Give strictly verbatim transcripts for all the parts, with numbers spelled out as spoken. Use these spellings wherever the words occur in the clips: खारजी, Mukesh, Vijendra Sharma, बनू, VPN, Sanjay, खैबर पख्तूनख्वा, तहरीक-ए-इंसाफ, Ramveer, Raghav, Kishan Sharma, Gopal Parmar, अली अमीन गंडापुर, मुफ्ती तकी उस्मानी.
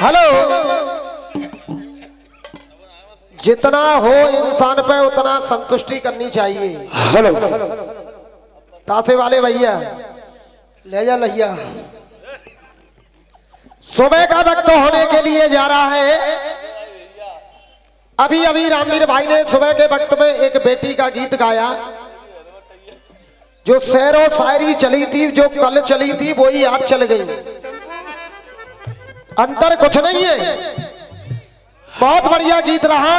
Hello, जितना हो इंसान पे उतना संतुष्टि करनी चाहिए। हेलो तासे वाले भैया ले जा लहिया, सुबह का वक्त होने के लिए जा रहा है। अभी अभी रामवीर भाई ने सुबह के वक्त में एक बेटी का गीत गाया, जो शेरो शायरी चली थी, जो कल चली थी, वही आज चल गई। अंतर कुछ नहीं है, बहुत बढ़िया गीत रहा।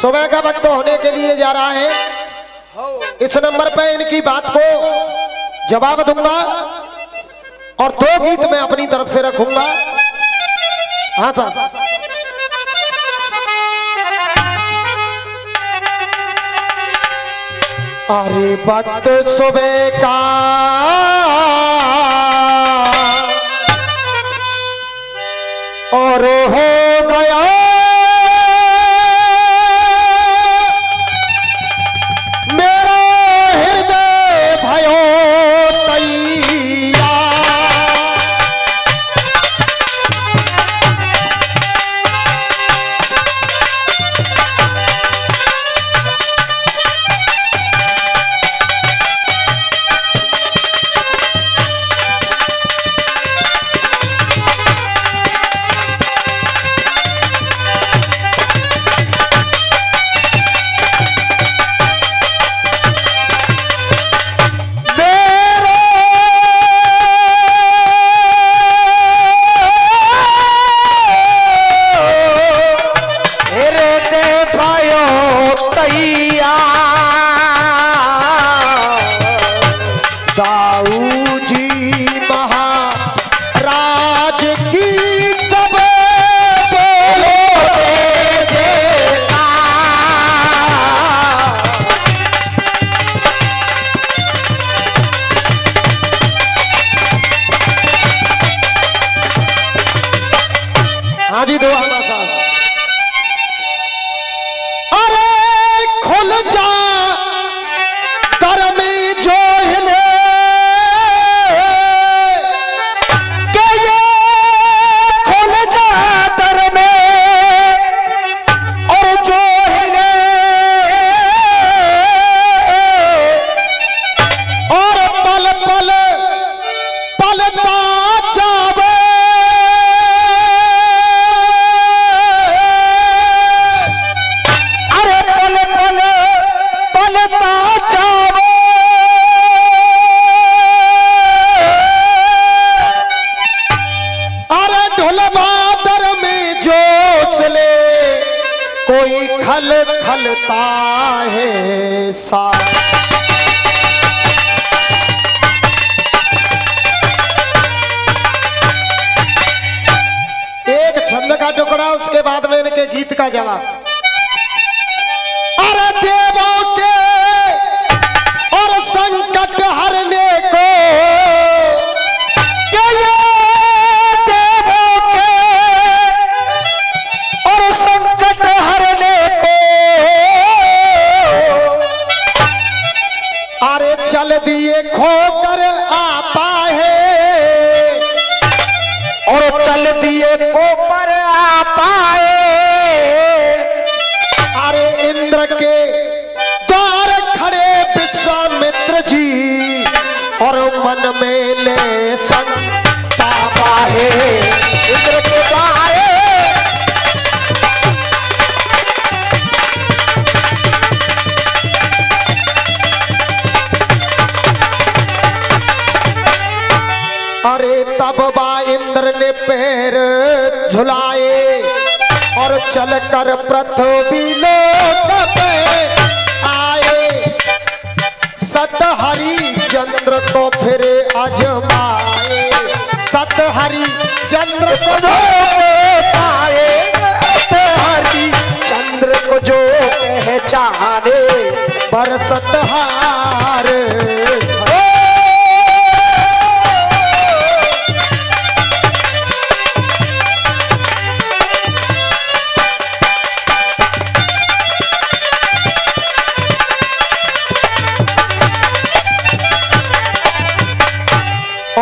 सुबह का वक्त होने के लिए जा रहा है। इस नंबर पे इनकी बात को जवाब दूंगा और दो गीत मैं अपनी तरफ से रखूंगा। हाँ साहब, अरे वक्त सुबह का और हो गया, मेरा हृदय भयो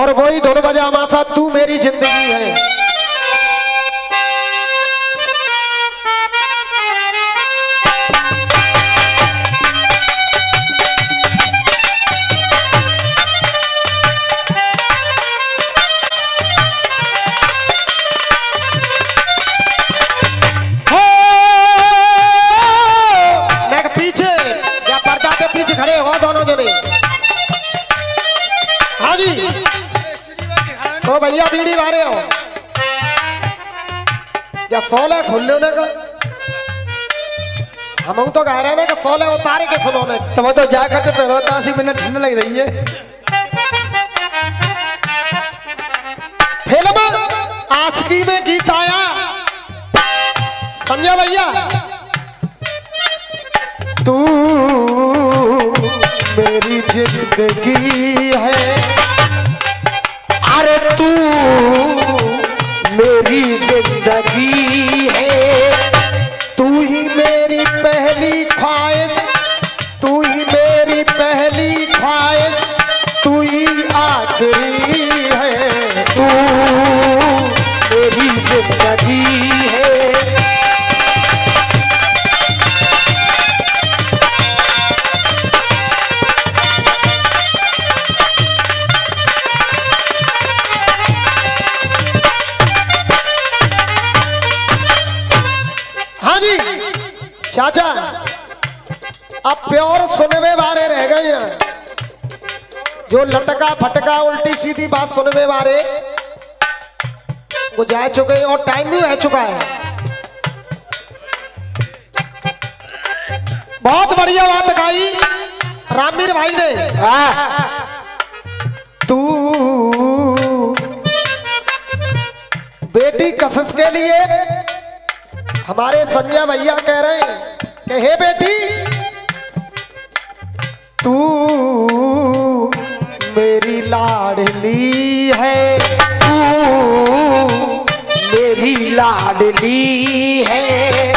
और वही धुन बजा मासा, तू मेरी जिंदगी है। भैया बीड़ी बारे हो या सोलह खुल्ले ने का हम तो कह रहे हैं कि सोलह उतारे के सुनो ने तुम तो जाकर पे रहो तासी मिनट ठंड लग रही है। फिल्म आशिकी में गीत आया संजय भैया तू मेरी जिंदगी है अरे तू मेरी जिंदगी है तू ही मेरी पहली ख्वाहिश तू ही मेरी पहली ख्वाहिश तू ही आखिरी है तू मेरी जिंदगी चाचा। अब प्योर सुनवे बारे रह गए हैं जो लटका फटका उल्टी सीधी बात सुनवे बारे वो जा चुके और टाइम भी रह चुका है। बहुत बढ़िया बात कही रामवीर भाई ने। तू बेटी कशिश के लिए हमारे संजय भैया कह रहे हैं कि हे बेटी तू मेरी लाडली है तू मेरी लाडली है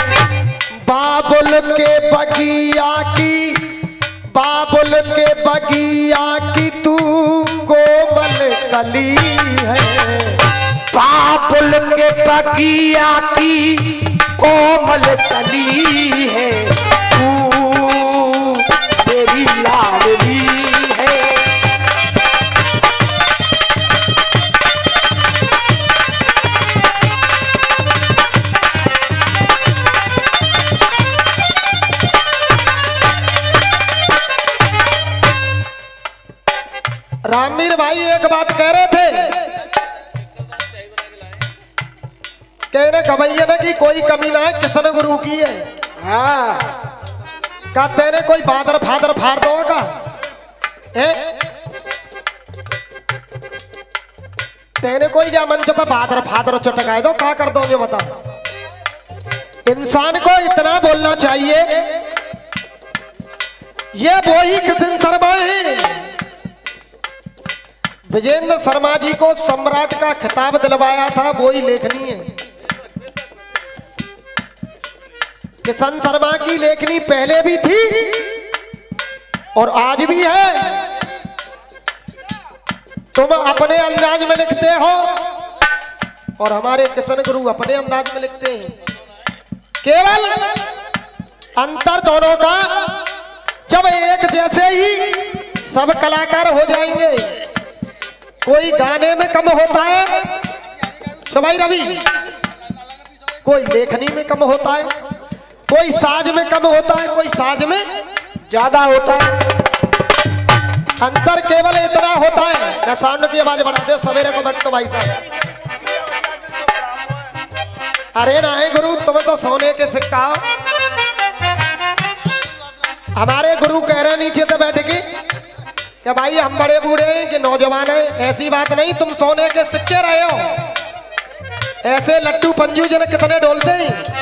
बाबुल के बगिया की बाबुल के बगिया की तू कोमल कली है बाबुल के बगिया की कोमल तली है तू मेरी लाडली है। रामवीर भाई एक बात कह रहे थे कह रहे कबैया ना कि कोई कमी ना है किशन गुरु की है। हाँ कहते ना कोई बादर फादर फाड़ दो का ए? तेरे कोई क्या मंच पर बादर फादर चटकाए दो क्या कर दो ये बता। इंसान को इतना बोलना चाहिए ये वो ही किशन शर्मा है। विजेंद्र शर्मा जी को सम्राट का खिताब दिलवाया था वो ही लेखनी है। किशन शर्मा की लेखनी पहले भी थी और आज भी है। तुम अपने अंदाज में लिखते हो और हमारे किशन गुरु अपने अंदाज में लिखते हैं। केवल अंतर दोनों का जब एक जैसे ही सब कलाकार हो जाएंगे कोई गाने में कम होता है भाई रवि कोई लेखनी में कम होता है कोई साज में कम होता है कोई साज में ज्यादा होता है। अंतर केवल इतना होता है ना साउंड की आवाज बढ़ा दे सवेरे को भक्त भाई साहब। अरे ना है गुरु तुम तो सोने के सिक्का हो। हमारे गुरु कह रहे नीचे तो बैठ के क्या भाई हम बड़े बूढ़े हैं कि नौजवान हैं ऐसी बात नहीं तुम सोने के सिक्के रहे हो। ऐसे लट्टू पंजू जन कितने डोलते हैं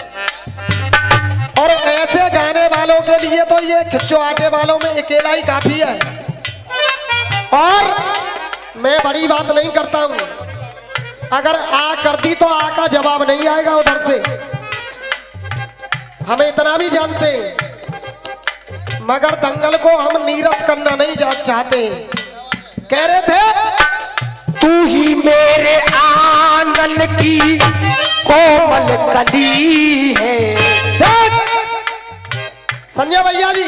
और ऐसे गाने वालों के लिए तो ये खिच्चो आटे वालों में अकेला ही काफी है। और मैं बड़ी बात नहीं करता हूं अगर आ कर दी तो आ का जवाब नहीं आएगा उधर से हमें इतना भी जानते हैं। मगर दंगल को हम नीरस करना नहीं चाहते। कह रहे थे तू ही मेरे आंगन की कोमल कली है। संजय भैया जी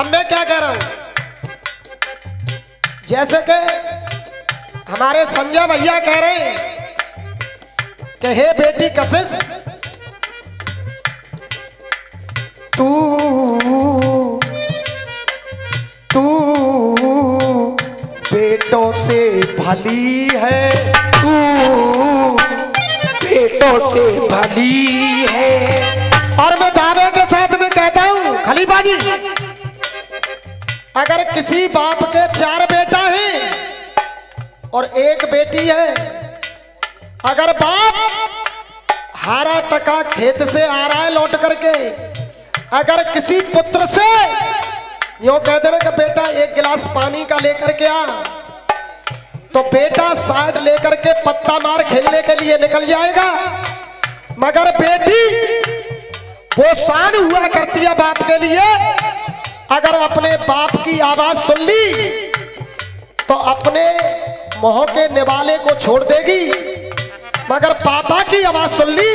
अब मैं क्या कह रहा हूं जैसे कि हमारे संजय भैया कह रहे हैं कि हे बेटी कशिश तू तू बेटी पेटों से भली है तू, पेटों से भली है। और मैं दावे के साथ में कहता हूँ खलीफा जी, अगर किसी बाप के चार बेटा हैं और एक बेटी है, अगर बाप हारा तका खेत से आ रहा है लौट करके, अगर किसी पुत्र से यो कह दे रहे बेटा एक गिलास पानी का लेकर के आ, तो बेटा साइड लेकर के पत्ता मार खेलने के लिए निकल जाएगा, मगर बेटी वो शान हुआ करती है बाप के लिए, अगर अपने बाप की आवाज सुन ली तो अपने मोह के निवाले को छोड़ देगी, मगर पापा की आवाज सुन ली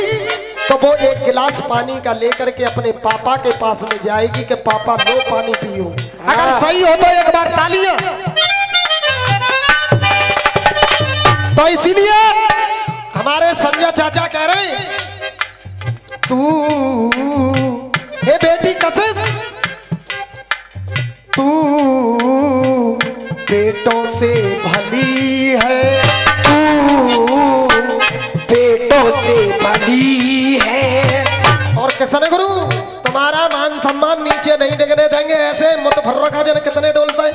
तो वो एक गिलास पानी का लेकर के अपने पापा के पास में जाएगी कि पापा दो पानी पियो। अगर सही हो तो एक बार तालियां। तो इसीलिए हमारे संजय चाचा कह रहे हैं तू हे बेटी कशिश, तू पेटों से भली है, तू पेटों से भली है। और किशन गुरु तुम्हारा मान सम्मान नीचे नहीं डिगने देंगे, ऐसे मुतफर्रका जन कितने डोलता है।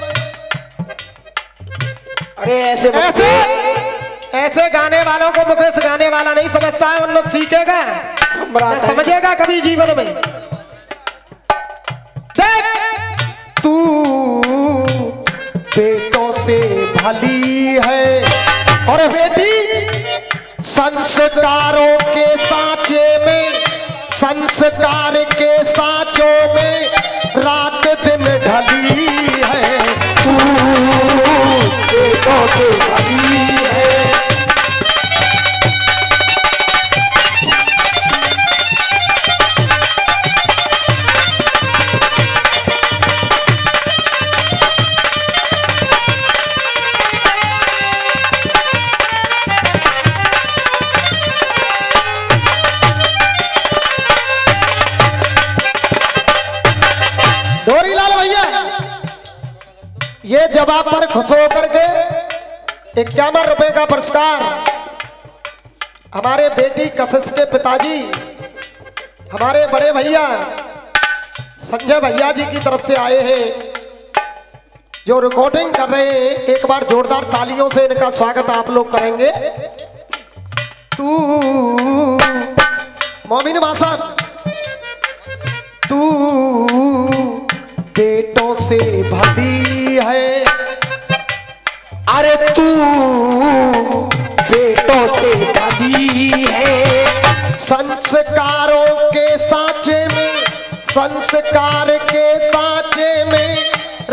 अरे ऐसे ऐसे ऐसे गाने वालों को मुकेश गाने वाला नहीं समझता है, उन लोग सीखेगा समझेगा कभी जीवन में। तू बेटों से भली है और बेटी संस्कारों के सांचे में, संस्कार के सांचों में रात दिन ढली है। तू बेटों से भली है। ये जवाब पर खुश होकर के इक्यावन रुपए का पुरस्कार हमारे बेटी कशिश के पिताजी हमारे बड़े भैया संजय भैया जी की तरफ से आए हैं, जो रिकॉर्डिंग कर रहे हैं। एक बार जोरदार तालियों से इनका स्वागत आप लोग करेंगे। तू मोमिन भाषा, तू पेटों से भली है, अरे तू पेटों से भली है, संस्कारों के सांचे में, संस्कार के सांचे में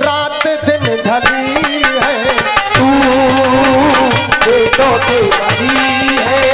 रात दिन ढली है। तू पेटों से भली है।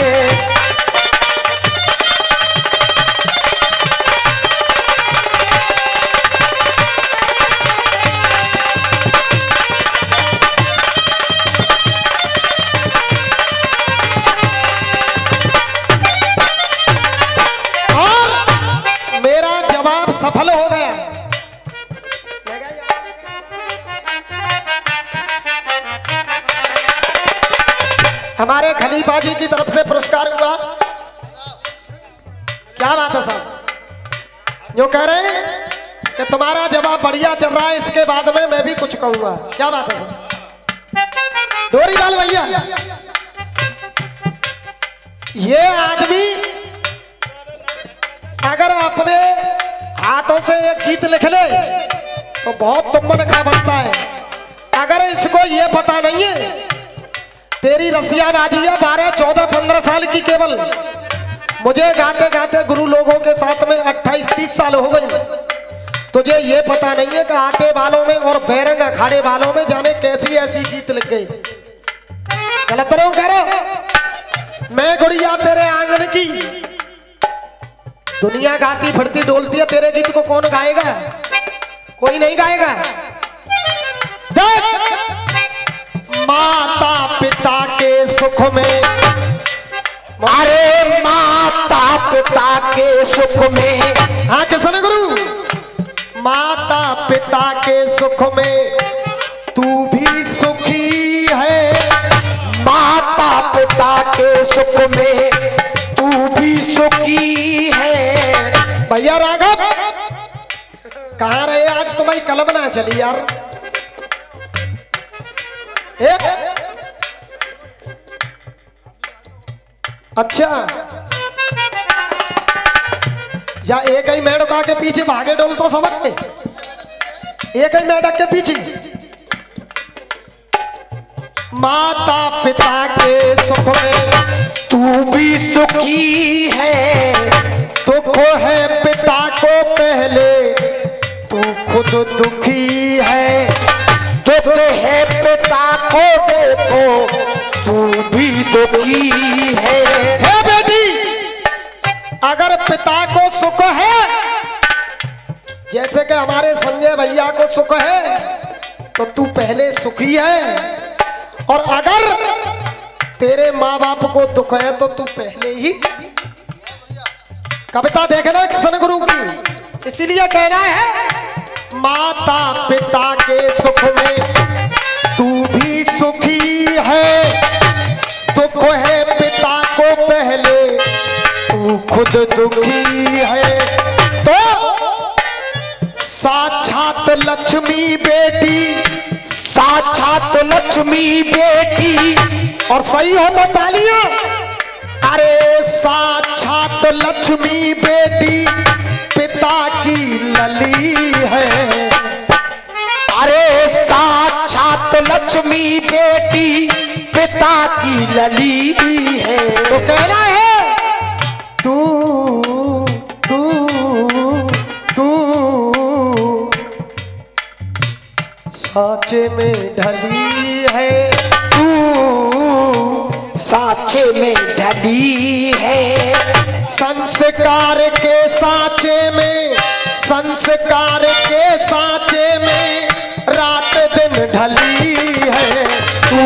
हमारे खलीफा जी की तरफ से पुरस्कार हुआ। क्या बात है साहब, जो कह रहे हैं कि तुम्हारा जवाब बढ़िया चल रहा है, इसके बाद में मैं भी कुछ कहूंगा। क्या बात है साहब डोरी लाल भैया, ये आदमी अगर अपने हाथों से एक गीत लिख ले तो बहुत तुम्बन खा बनता है। अगर इसको ये पता नहीं है तेरी रसियाबाजी है बारह चौदह पंद्रह साल की, केवल मुझे गाते गाते गुरु लोगों के साथ में अट्ठाईस तीस साल हो गए, तुझे ये पता नहीं है कि आटे वालों में और बैरंग अखाड़े वालों में जाने कैसी ऐसी गीत लिख गई। गलत नहीं कह रहा मैं, गुड़िया तेरे आंगन की दुनिया गाती फिरती डोलती है, तेरे गीत को कौन गाएगा? कोई नहीं गाएगा। देख माता पिता के सुख में, अरे माता पिता के सुख में, हाँ किशन गुरु, माता पिता के सुख में तू भी सुखी है, पिता के सुख में तू भी सुखी है। भैया राघव कहाँ रहे आज, तुम्हारी कलम ना चली यार। ए? अच्छा या एक ही मेढका के पीछे भागे डोल तो समझ ले, एक ही मेढक के पीछे। माता पिता के सुख में तू भी सुखी है, दुख है पिता को पहले तू खुद दुखी है, दुख है पिता को देखो तू भी दुखी है। हे बेटी अगर पिता को सुख है जैसे कि हमारे संजय भैया को सुख है तो तू पहले सुखी है, और अगर तेरे माँ बाप को दुख है तो तू पहले ही। कविता देखना किशन गुरु की, इसीलिए कहना है माता पिता के सुख में तू भी सुखी है, दुख है पिता को पहले तू खुद दुखी है। तो साक्षात लक्ष्मी बेटी, साक्षात लक्ष्मी बेटी, और सही हो तो तालियां। अरे साक्षात लक्ष्मी बेटी पिता की लली है, अरे साक्षात लक्ष्मी बेटी पिता की लली है। तो कहना है तू तू तू साँचे में ढली है, तू साँचे में ढली है, संस्कार के साँचे में, संस्कार के साँचे में रात दिन ढली है, तू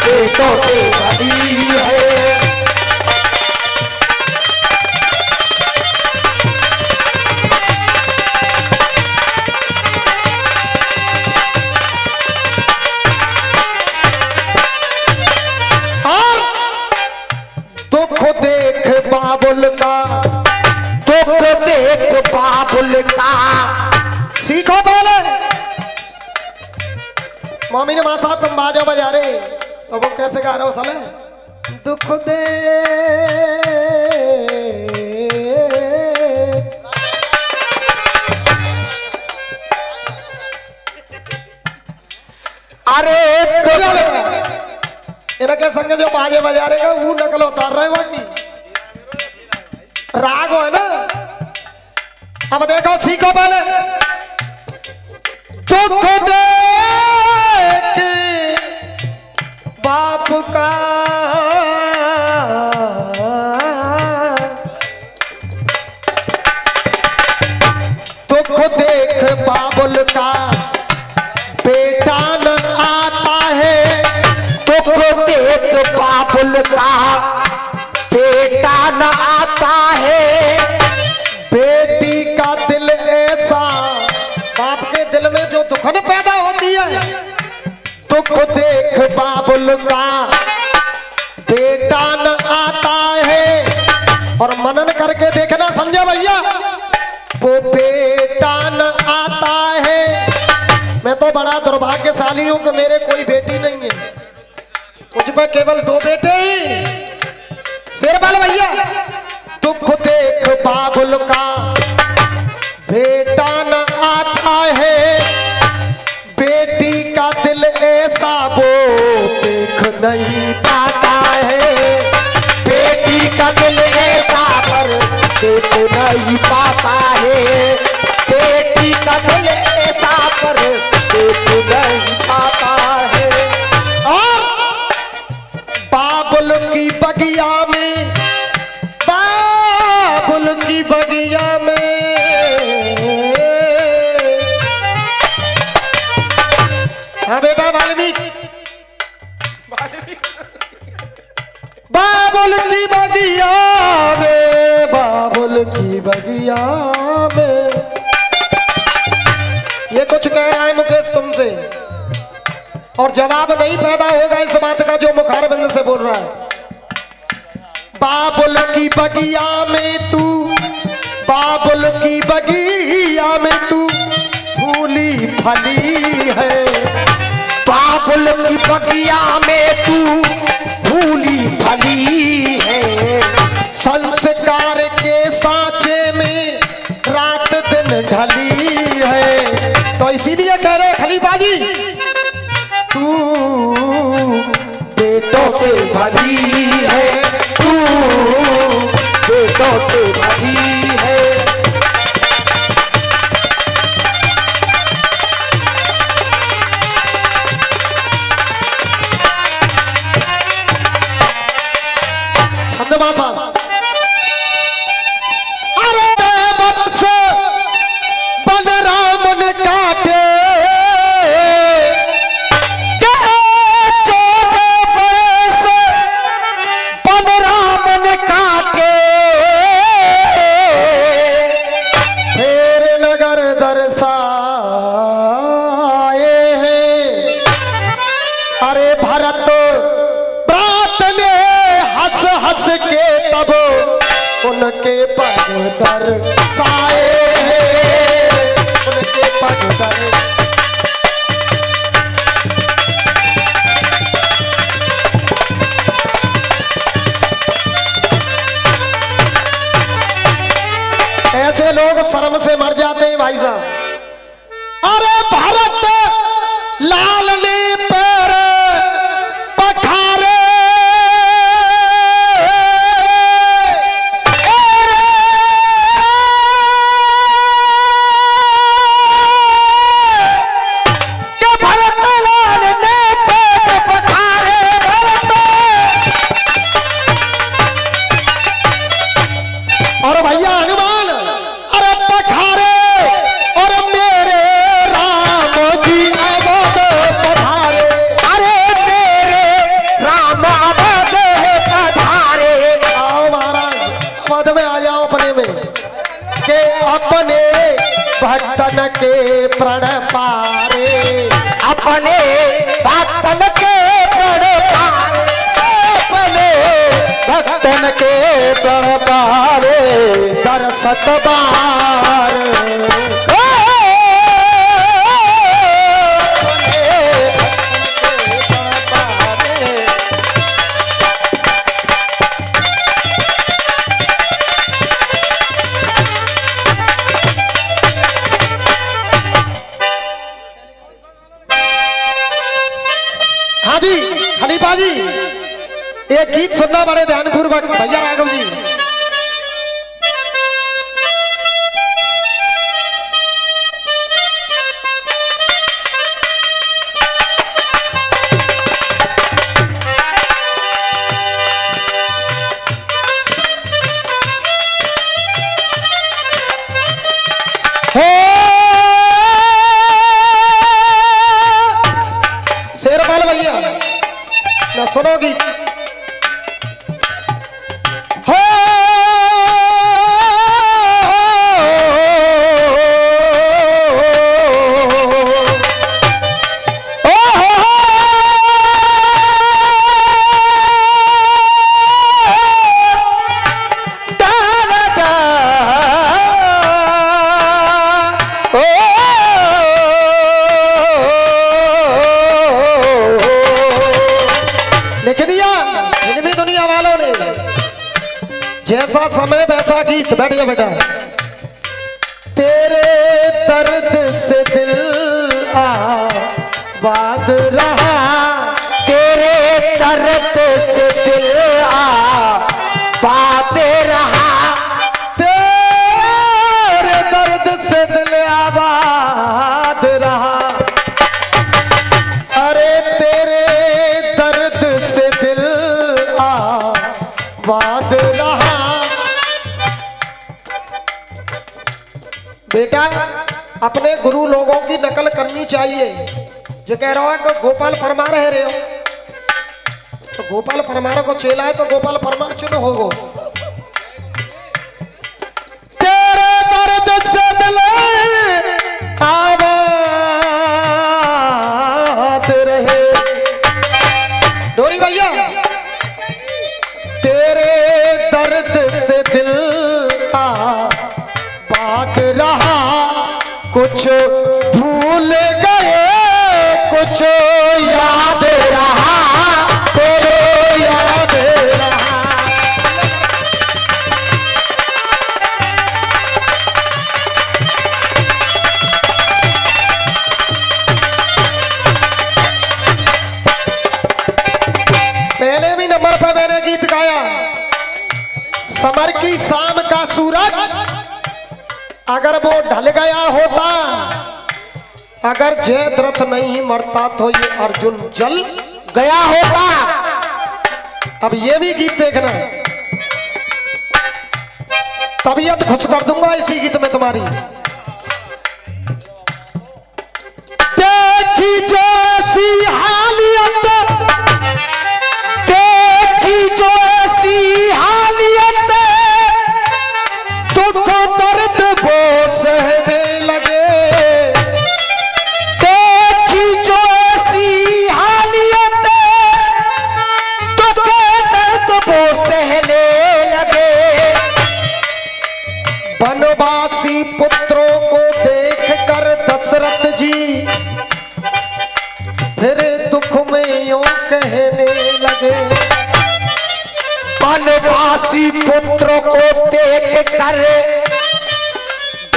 पेटों से ढली है। बाबुल का दुख देख बाबुल का, सीखो बोले। मम्मी ने माँ साथ तुम बाजा बजा रहे तो वो कैसे गा रहे हो साले। दुख दे अरे इनके संग जो बाजे बजा रहे हैं वो नकल उतार रहे हैं बाकी राग है ना। अब देखो सीखो पहले, दुख देख बाप का, दुख देख बाबुल का बेटा न आता है, दुख देख बाबुल का बेटा न आता है, बेटी का दिल ऐसा, बाप के दिल में जो दुखन पैदा होती है, दुख देख बाबुल का बेटा न आता है। और मनन करके देखना संजय भैया, वो बेटा न आता है। मैं तो बड़ा दुर्भाग्यशाली हूं कि मेरे कोई बेटी नहीं है, मुझ में केवल दो बेटे ही। शेरवाल भैया दुख देख बाबुल का बेटा न आता है, बेटी का दिल ऐसा वो देख नहीं पाता है, बेटी का दिल ऐसा पर देख नहीं पाता है, बेटी का दिल ऐसा पर देख नहीं पाता है। और बाबुल की बगिया में, बाबुल की बगिया में, हाँ बेटा वाल्मीकि, बाबुल की बगिया में, बाबुल की बगिया में। ये कुछ कह रहा है मुकेश तुमसे, और जवाब नहीं पैदा होगा इस बात का जो मुखारबंद से बोल रहा है। बाबुल की बगिया में तू, बाबुल की बगिया में तू फूली फली है, बाबुल की बगिया में तू फूली फली है, संस्कार के सांचे में रात दिन ढली है। तो इसीलिए कह रहे खलीफा जी तू पेटों से भरी है, तू पेटों से भरी है। छंदमासा अरे बस बन राम ने काटे उनके पग दरसाए, उनके पग दरसाए। ऐसे लोग शर्म से मर जाते हैं भाई साहब। अरे भारत लाल ने पैर पखारे, भक्तन के प्रण पारे, अपने भक्तन के प्रण पारे, अपने भक्तन के प्रण पारे, दर सत बार जी। एक गीत सुनना बड़े ध्यानपूर्वक भैया राघव जी। अपने गुरु लोगों की नकल करनी चाहिए। जो कह रहा है कि गोपाल परमार है रे हो, तो गोपाल परमार को चेला है तो गोपाल परमार चुनो होगो। तेरे दर्द से दिल आबाद रहे, तेरे दर्द से दिल आ बात रहा, कुछ भूल गए कुछ याद रहा, कुछ याद रहा। पहले भी नंबर पर मैंने गीत गाया, समर की शाम का सूरज अगर वो ढल गया होता, अगर जयद्रथ नहीं मरता तो ये अर्जुन जल गया होता। अब ये भी गीत देखना, तबीयत खुश कर दूंगा इसी गीत में तुम्हारी। देखी जैसी हालियत, देखी जैसी हालियत, दुख दर्द वो सहने लगे। देखी जो सी हालियत, दुख दर्द वो सहने लगे। वनवासी पुत्रों को देख कर दशरथ जी फिर दुख में यूं कहने लगे। वनवासी पुत्रों को देख कर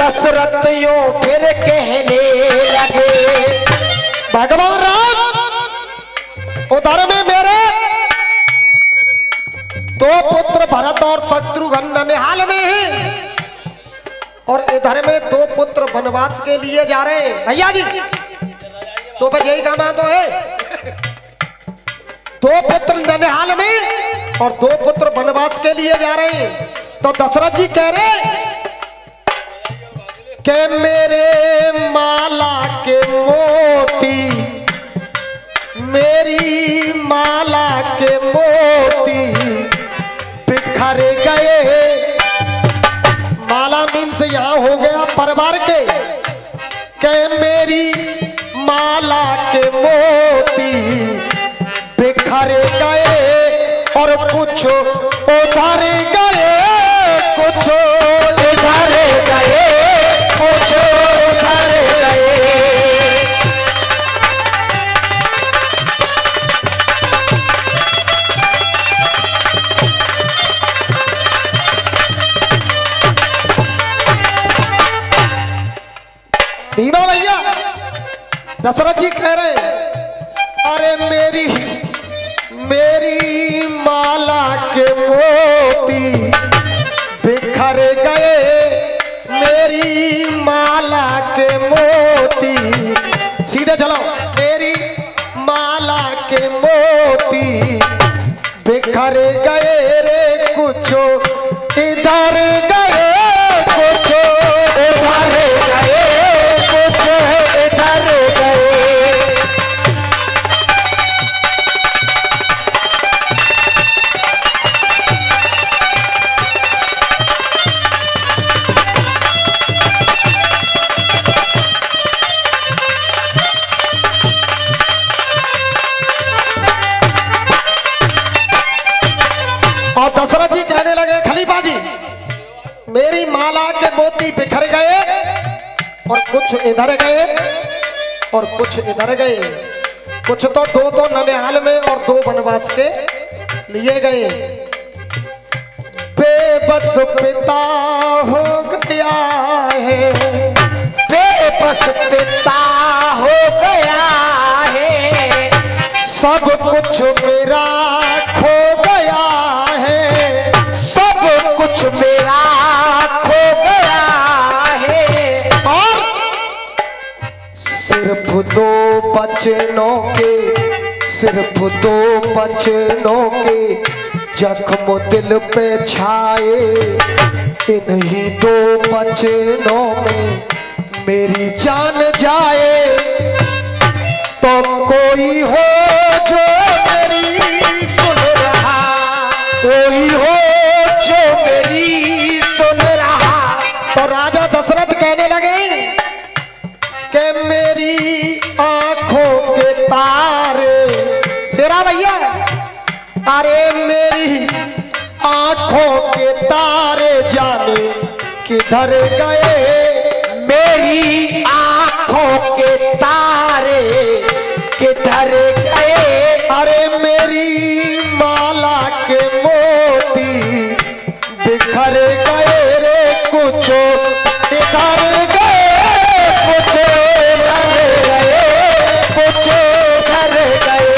दशरथ यूं फिर कहने लगे। भगवान राम उधर में मेरे दो पुत्र भरत और शत्रुघ्न ननिहाल में हैं, और इधर में दो पुत्र वनवास के लिए जा रहे हैं। भैया जी तो भाई यही काम आता है, दो पुत्र ननिहाल में और दो पुत्र वनवास के लिए जा रहे हैं। तो दशरथ जी कह रहे के मेरे माला के मोती, मेरी माला के मोती बिखर गए। माला मीन्स यहाँ हो गया परिवार के। के मेरी माला के मोती बिखर गए, और कुछ उधर गए कुछ उधर गए कुछ उधर गए। भीमा भैया दशरथ जी कह रहे अरे मेरी मेरी माला के मोती बिखर गए, मेरी माला के मोती सीधे चलो। मेरी माला के मोती बिखर गए रे, कुछ इधर गए कुछ उधर गए कुछ इधर गए। दशरथ जी कहने लगे खलीफा जी मेरी माला के मोती बिखर गए, और कुछ इधर गए और कुछ इधर गए। कुछ तो दो दो ननिहाल में और दो वनवास के लिए गए। बेबस पिता हो गया है, बेबस पिता हो गया है, सब कुछ मेरा खो गया है, सब कुछ मेरा खो गया है, और सिर्फ दो बचनों के, सिर्फ दो बचनों के जख्म दिल पे छाए। इन्हीं दो बचनों में मेरी जान जाए, तो कोई हो जो मेरी सुन रहा, कोई हो जो मेरी सुन रहा। तो राजा दशरथ कहने लगे कि मेरी आंखों के तारे शेरा भैया, अरे मेरी तारे जाने किधर गए, मेरी आंखों के तारे किधर गए, अरे मेरी माला के मोती बिखर गए रे, कुछ किधर गए, कुछ इधर गए, कुछ इधर गए।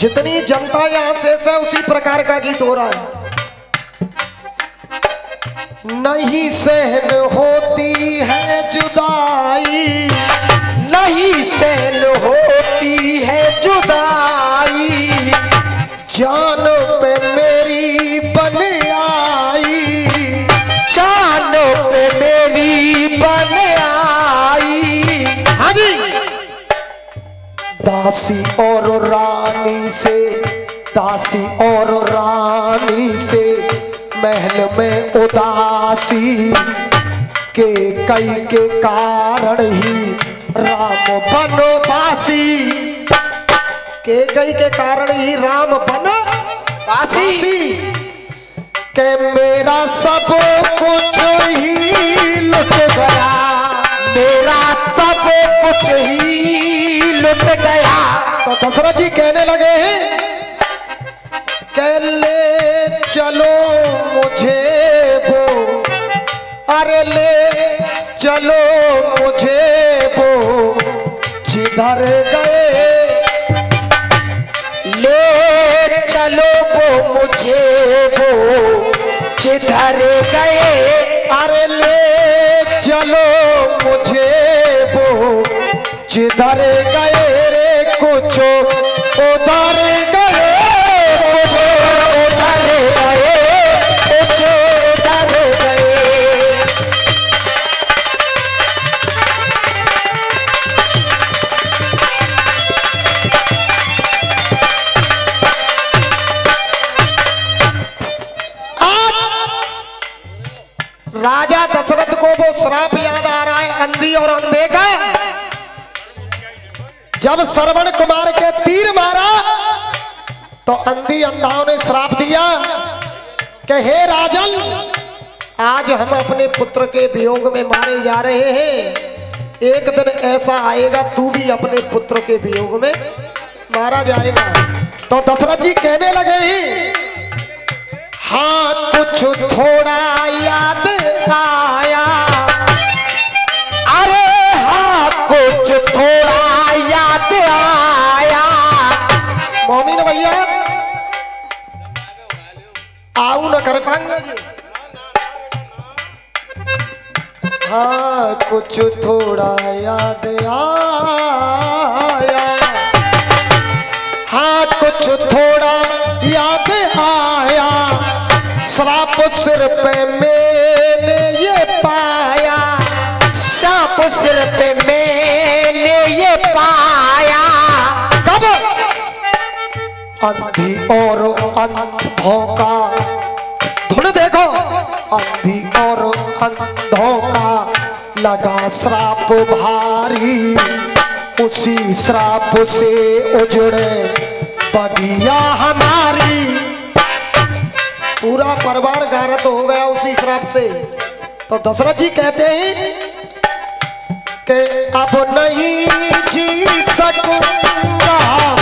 जितनी जनता यहां से है उसी प्रकार का गीत हो रहा है। नहीं सहन होती है जुदाई, नहीं सहन होती है जुदाई, जान पे मेरी बन आई, जान पे मेरी बन आई। हाँ जी, दासी और रानी से, दासी और रानी से महल में उदासी के कई के कारण ही राम बनवासी, के कई के कारण ही राम बनवासी, के मेरा सब कुछ ही लुट गया, मेरा सब कुछ ही लुट गया। तो दशरथ जी कहने लगे हैं, कह ले चलो मुझे वो, अरे ले चलो मुझे वो जिधर गए, ले चलो वो मुझे वो जिधर गए, अरे ले चलो मुझे वो जिधर गए रे, कुछ उधर गए, कुछ उधर गए, कुछ उधर गए। आज राजा दशरथ को वो श्राप याद आ रहा है अंधी और अंधे का। जब श्रवण कुमार के तीर मारा तो अंधी अंधाओं ने श्राप दिया कि हे राजन, आज हम अपने पुत्र के वियोग में मारे जा रहे हैं, एक दिन ऐसा आएगा तू भी अपने पुत्र के वियोग में मारा जाएगा। तो दशरथ जी कहने लगे ही, हाँ कुछ थोड़ा याद आया, अरे हाँ कुछ थोड़ा याद आया, मोमिन भैया आओ ना कर पाएंगे जी, हाँ कुछ थोड़ा याद आया, हाँ कुछ थोड़ा याद आया, श्राप सिर पे मैंने ये पाया, श्राप सिर पे मैंने ये पाया। कब? अंधी और अंधों का, धुन देखो, अंधी और अंधों का लगा श्राप भारी, उसी श्राप से उजड़े बगिया हमारी। पूरा परिवार गारत हो गया उसी श्राप से। तो दशरथ जी कहते हैं के अब नहीं जी सकूंगा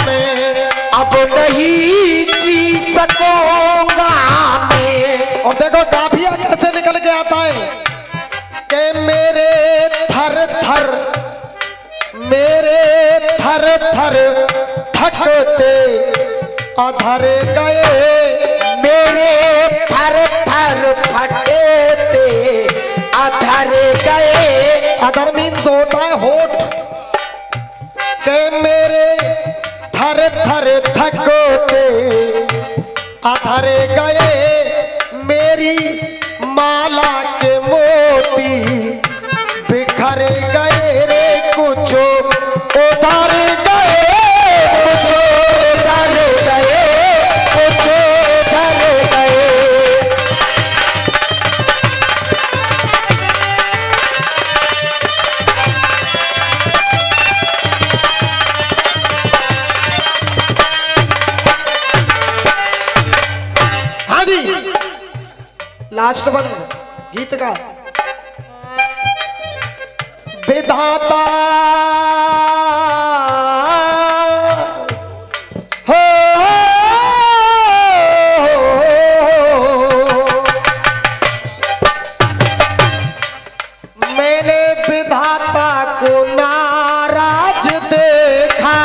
मैं, अब नहीं जी सकूंगा मैं। और देखो काफिया कैसे निकल के आता है के मेरे थर थर, मेरे थर थर थकते अधर गए, मेरे थर थर फटते अधर गए। अधर मीन्स होता है होठ, के मेरे थर थर थकते अधर गए, मेरी माला के मोती बिखर गए रे, कुछ उधर गए, कुछ उधर गए, कुछ उधर गए। जी लास्ट बंद गीत का विधाता हो मैंने विधाता को नाराज देखा।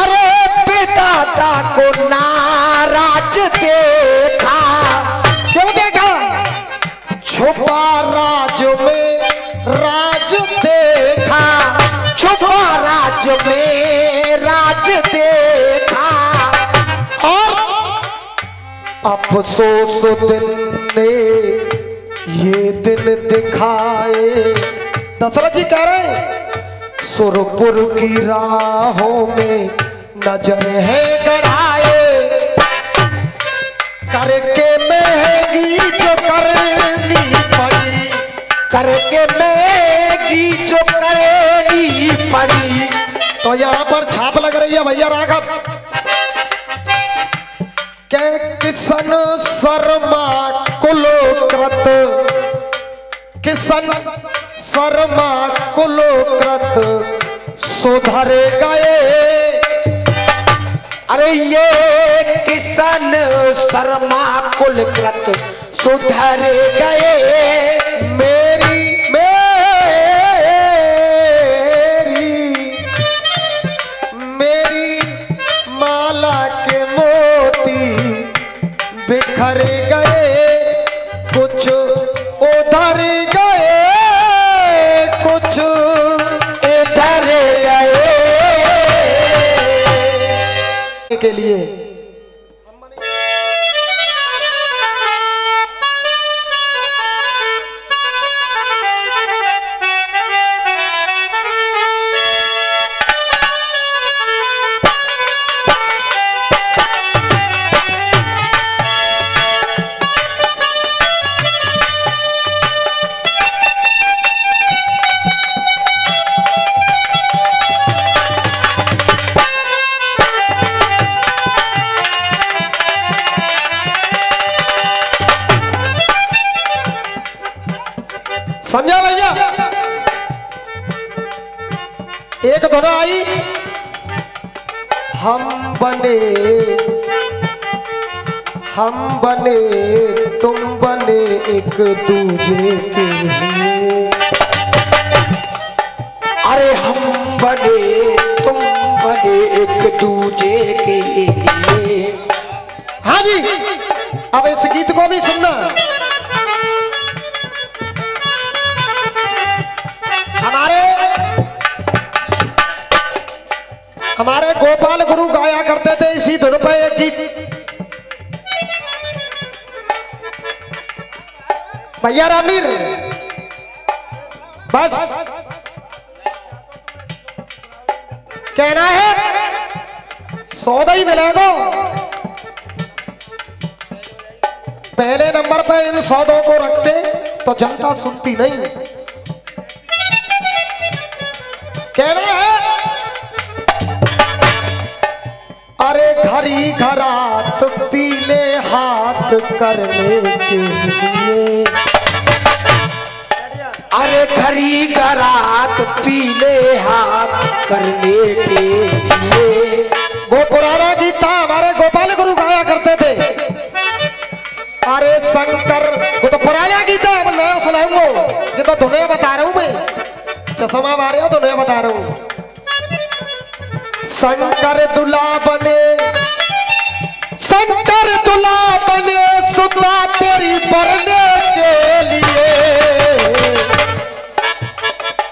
अरे विधाता को नाराज देखा। क्यों देखा? छुपा राज में राज देखा। छुपा राज में राज देखा। और अफसोस दिल ने ये दिल दिखाए। दशरथ जी कह रहे सुरपुर की राहों में नजर है गड़ाए। करके महंगी जो करनी पड़ी। करके महंगी जो करनी पड़ी। तो यहाँ पर छाप लग रही है भैया राघव के किशन शर्मा कुलोकृत। किशन शर्मा कुलोकृत सुधर गए। अरे ये किशन शर्मा कुलकृत सुधर गए। मेरी मेरी मेरी माला के मोती बिखर गए। कुछ उधर गए कुछ इधर गए। के लिए समझा भैया। एक धुन आई हम बने हम बने तुम बने एक दूजे के लिए। अरे हम बने तुम बने एक दूजे के लिए। हाँ जी अब इस गीत को भी सुनना। हमारे गोपाल गुरु गाया करते थे इसी धुन पे एक गीत। भैया रामीर बस कहना है सौदा ही मिलेगा। पहले नंबर पे इन सौदों को रखते तो जनता सुनती नहीं। कहना है अरे घरी घरात पीले हाथ करने के लिए। अरे घरी घरात पीले हाथ करने के लिए। वो पुराना गीत था हमारे गोपाल गुरु गाया करते थे। अरे शंकर वो तो पुराना गीत है अब नया सुनाऊंगा। ये तो धुने बता रहा हूँ मैं। चश्मा मारे हो धुने बता रहा हूँ। शंकर दुला बने शंकर दुला बने सुधा तेरी भरने के लिए।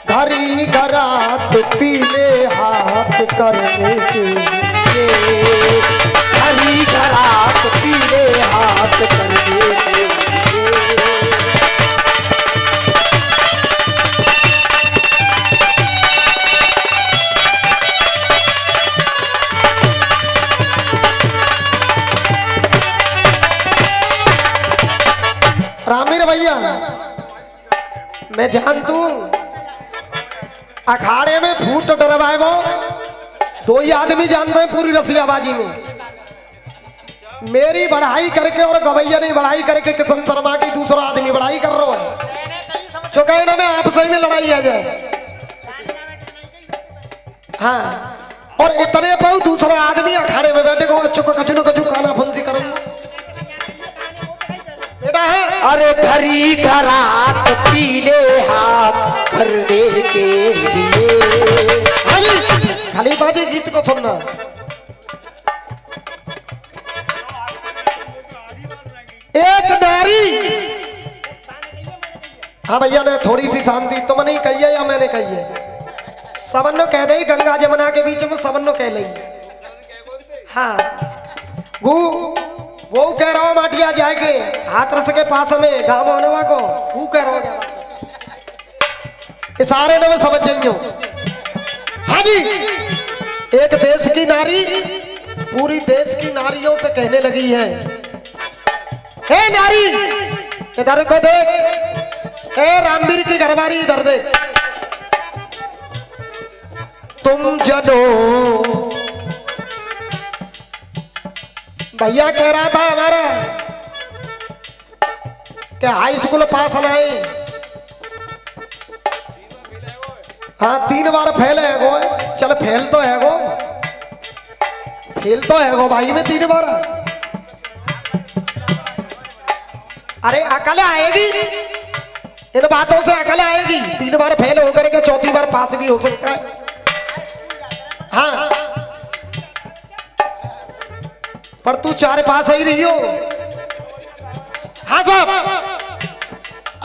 घरी घरात पीले हाथ करने के लिए। घरी घरात पीले हाथ करने के लिए। रामीर भैया मैं जानता हूं अखाड़े में फूट डरवाए वो दो ही आदमी जानते हैं पूरी रसियाबाजी में। मेरी बढ़ाई करके और गवैया ने बढ़ाई करके किशन शर्मा की दूसरा आदमी बढ़ाई कर रहा है। चुका ना मैं आपसे में लड़ाई आ जाए। हाँ, और इतने पर दूसरा आदमी अखाड़े में बैठे को चुका कचुनो कचु काना फंसी करूंगा बेटा है। अरे धरी धरात पीले हाथ करने के लिए खाली बाजी गीत को सुनना। एक नारी, हाँ भैया ने थोड़ी सी शांति तो मैंने कही है या मैंने कही है? सबनो कह दे गंगा जमुना के बीच में सबनो कह ली। हाँ गु वो कह रहा हूँ माटिया जाएगी हाथरस के पास में गाँव होने को वो कह रहा हूँ इशारे में समझ जाएंगे। हाँ जी, एक देश की नारी पूरी देश की नारियों से कहने लगी है, हे नारी इधर को देख, हे रामवीर की घरवारी इधर देख, तुम जनो भैया कह रहा था हमारा कि हाई स्कूल पास नहीं, हाँ तीन बार फेल है गो। चल फेल तो है गो, फेल तो है गो भाई में तीन बार। अरे अकल आएगी इन बातों से, अकल आएगी। तीन बार फेल होकर के चौथी बार पास भी हो सकता है। हाँ पर तू चारे पास ही रही हो। हाँ साहब,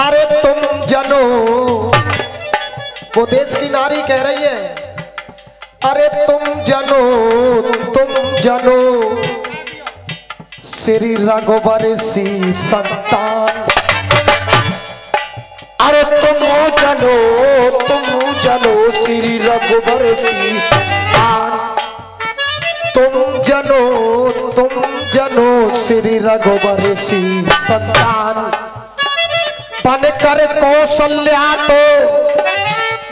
अरे तुम जनो वो देश की नारी कह रही है, अरे तुम जनो तुम जनो श्री रघुवर सी संतान, अरे तुम जनो तुम जनो श्री रघुवर सी संतान, तुम जनो तुम जनो श्री रघुवर सी संतान, बनकर कौशल्या तो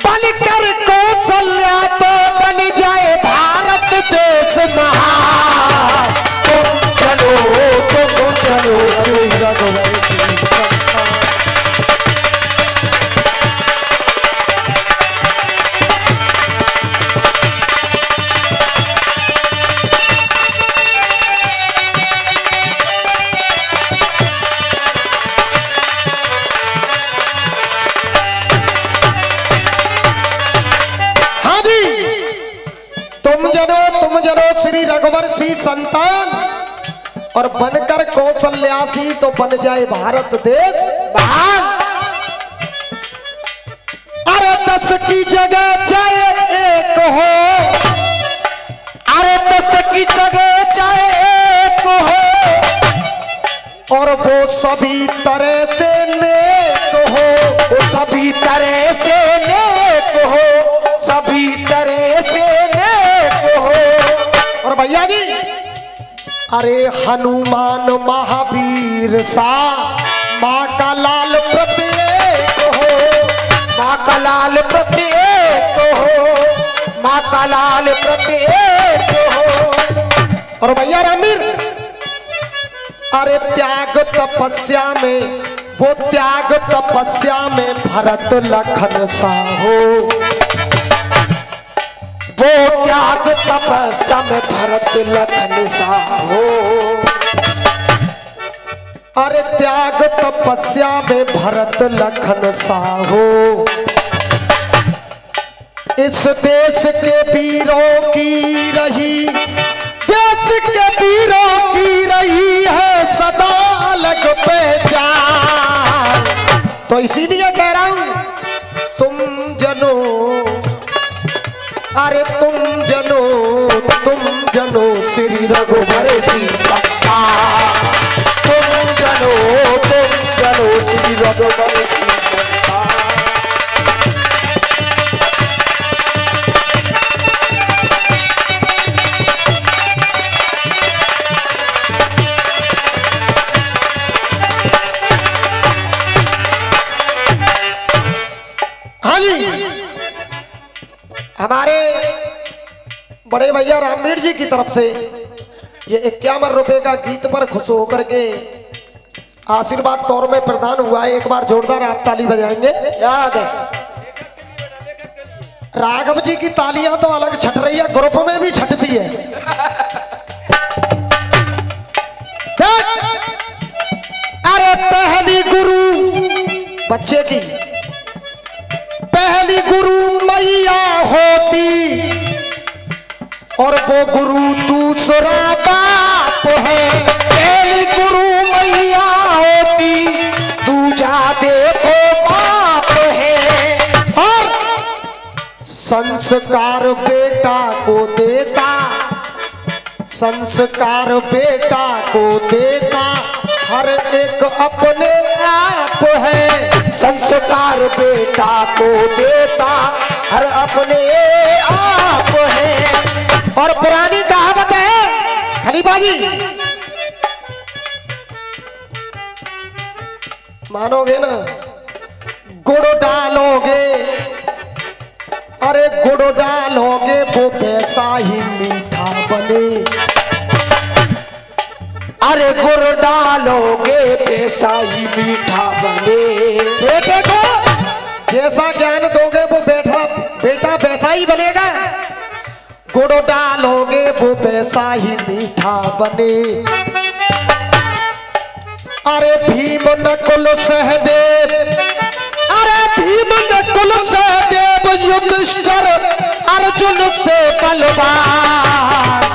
बनकर कौशल्या तो बन जाए भारत देश महान, तुम जनो तुम जनो श्री रघुवर सी संतान। रघुवर सी संतान और बनकर कौशल्यासी तो बन जाए भारत देश महान। अरे दस की जगह चाहे एक हो, अरे दस की जगह चाहे एक हो, और वो सभी तरह से नेक हो, वो सभी तरह से नेक हो, सभी तरह से नेक हो। और भैया जी, अरे हनुमान महावीर सा माँ का लाल प्रत्येक हो, माँ का लाल प्रत्येक हो, माँ का लाल प्रत्येक हो। और भैया रामवीर, अरे त्याग तपस्या में वो त्याग तपस्या में भरत लखन सा हो, वो त्याग तपस्या में भरत लखन सा हो, अरे त्याग तपस्या में भरत लखन सा हो। इस देश के वीरों की रही, देश के वीरों की रही है सदा अलग पहचान, तो इसीलिए कह रहा हूं तुम जनो, अरे तुम जनो तुम जनो श्री रघुवर सी संतान, तुम जनो तुम जनो श्री रघुवर सी संतान। हाँ जी, हमारे बड़े भैया रामवीर जी की तरफ से ये इक्यावन रुपए का गीत पर खुश होकर के आशीर्वाद तौर में प्रदान हुआ है। एक बार जोरदार आप ताली बजाएंगे। याद है राघव जी की तालियां तो अलग छट रही है, ग्रुप में भी छटती है। अरे पहली गुरु बच्चे की पहली गुरु मैया होती और वो गुरु दूसरा बाप है। पहली गुरु मैया होती दूजा देखो बाप है। और संस्कार बेटा को देता, संस्कार बेटा को देता हर एक अपने आप है। संस्कार बेटा को देता हर अपने आप है। और पुरानी कहावत है खलीफा जी, मानोगे ना, गुड़ डालोगे अरे गुड़ डालोगे वो वैसा ही मीठा बने। अरे गुड़ डालोगे वैसा ही मीठा बने। बेटे को जैसा ज्ञान दोगे वो बेटा बेटा वैसा ही बनेगा। गुड़ डालोगे वो वैसा ही मीठा बने। अरे भीम नकुल सहदेव, अरे भीम नकुल सहदेव युधिष्ठिर अर्जुन से बलवान।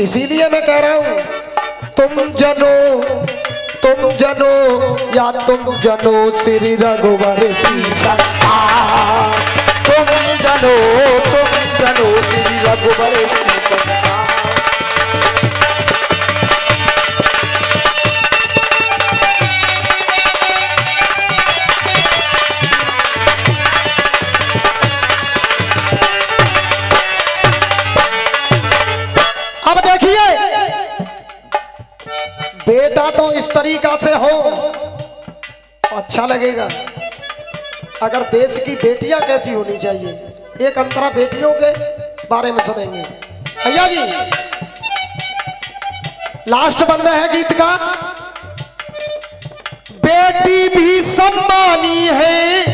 इसीलिए मैं कह रहा हूं तुम जनो तुम जनो या तुम जनो श्री रघुवर सीसा। तुम जनो तुम जनो श्री रघुवर सीसा। अब देखिए बेटा तो इस तरीका से हो अच्छा लगेगा। अगर देश की बेटियां कैसी होनी चाहिए, एक अंतरा बेटियों के बारे में सुनेंगे। भैया जी लास्ट बंदा है गीत का। बेटी भी सम्मानी है,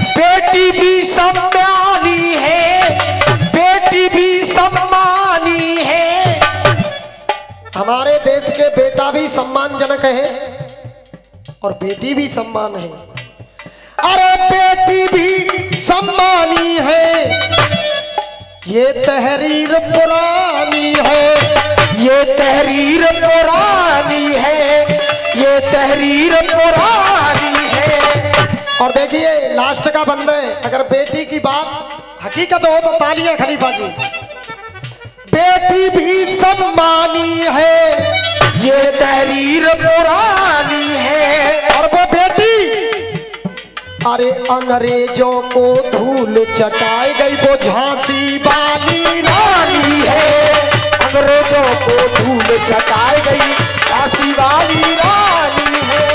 बेटी भी सम्मानी है, बेटी भी सम्मानी है। हमारे देश के बेटा भी सम्मानजनक है और बेटी भी सम्मान है। अरे बेटी भी सम्मानी है, ये तहरीर पुरानी है, ये तहरीर पुरानी है, ये तहरीर पुरानी है। और देखिए लास्ट का बंदा है। अगर बेटी की बात हकीकत हो तो तालियां खलीफा जी। बेटी भी सम्मानी है, ये तहरीर पुरानी है। और वो बेटी अरे अंग्रेजों को धूल चटाई गई वो झांसी वाली रानी है। अंग्रेजों को धूल चटाई गई झांसी वाली रानी है।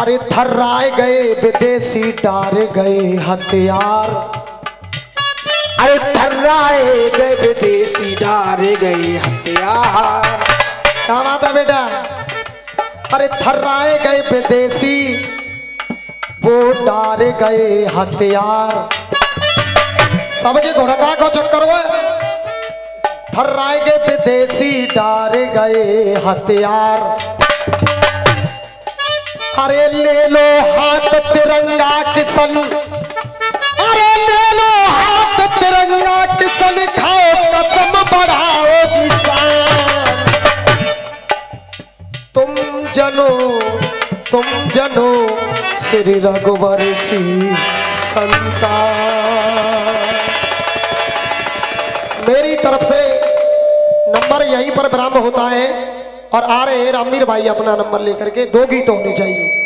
अरे थर्राए गए विदेशी डार गए हथियार। अरे थर्राए गए विदेशी डारे गए हथियार। क्या बात है बेटा। अरे थर्राए गए विदेशी वो डारे गए हथियार। समझे घोड़का को चक्कर हुआ। थर्राए गए विदेशी डारे गए हथियार। अरे ले लो हाथ तिरंगा किशन, अरे ले लो हाथ तिरंगा किशन खाओ कसम बढ़ाओ किसान। तुम जनो तुम जनो श्री रघुवर सिंह संता। मेरी तरफ से नंबर यहीं पर विराम होता है और आ रहे हैं रामवीर भाई अपना नंबर लेकर के। दो गीत होने चाहिए।